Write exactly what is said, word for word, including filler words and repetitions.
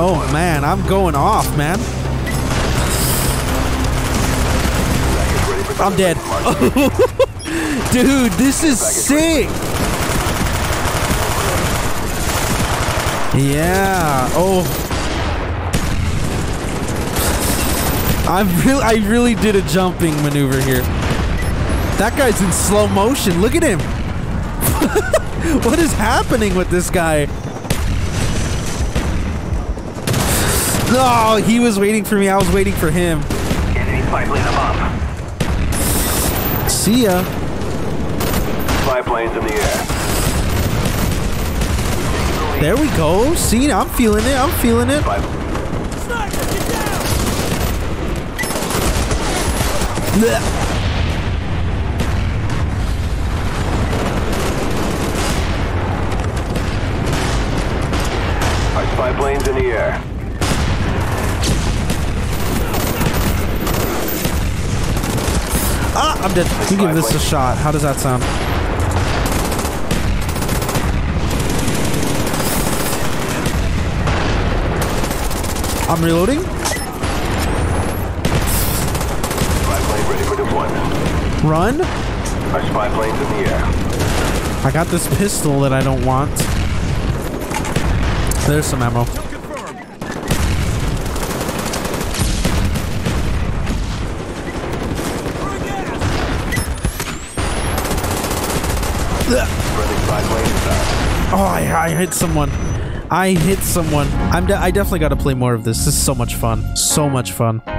Oh, man, I'm going off, man. I'm dead. Dude, this is sick. Yeah. Oh. I really, I really did a jumping maneuver here. That guy's in slow motion. Look at him. What is happening with this guy? No, oh, he was waiting for me. I was waiting for him. Enemy biplane above. See ya. Biplanes in the air. There we go. See, I'm feeling it. I'm feeling it. Our spy plane's in the air. Ah, I'm dead. You give this a shot. How does that sound? I'm reloading. Run. Our spy plane's in the air. I got this pistol that I don't want. There's some ammo. Oh, I, I hit someone. I hit someone. I'm de- I definitely got to play more of this. This is so much fun. So much fun.